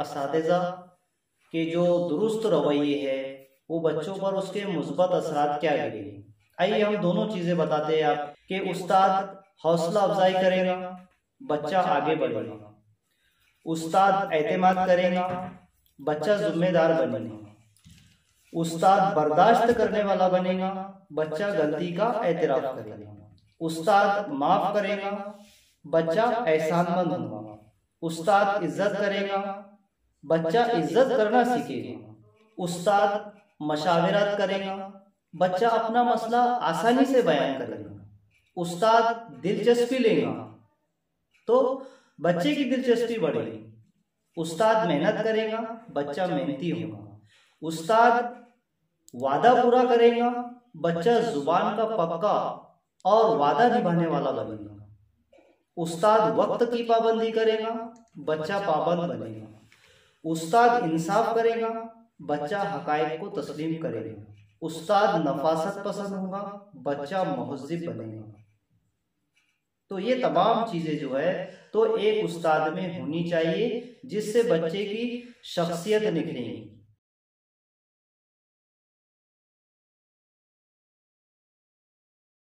असातिज़ा के जो दुरुस्त रवैये है वो बच्चों पर उसके मुस्बत असरात क्या गिरे। आइए हम दोनों चीज़ें बताते हैं आप कि उस्ताद हौसला अफजाई करेगा, बच्चा आगे बढ़ेगा। उस्ताद एतमाद करेगा, बच्चा जिम्मेदार बनेगा। उस्ताद बर्दाश्त करने वाला बनेगा, बच्चा गलती का एतराफ़ करेगा। उस्ताद माफ़ करेगा, बच्चा एहसानमंद होगा। उस्ताद इज्जत करेगा, बच्चा इज्जत करना सीखेगा। उस्ताद मशावरत करेगा, बच्चा अपना मसला आसानी से बयान करेगा। उस्ताद दिलचस्पी लेगा तो बच्चे की दिलचस्पी बढ़ेगी। उस्ताद मेहनत करेगा, बच्चा मेहनती होगा। उस्ताद वादा पूरा करेगा, बच्चा जुबान का पक्का और वादा निभाने वाला बनेगा। उस्ताद वक्त की पाबंदी करेगा, बच्चा पाबंद बनेगा। उस्ताद इंसाफ करेगा, बच्चा हकायक को तस्लीम करेगा। उस्ताद नफासत पसंद होगा, बच्चा मुहज़्ज़िब बनेगा। तो ये तमाम चीज़ें जो है तो एक उस्ताद में होनी चाहिए, जिससे बच्चे की शख्सियत निखरेगी।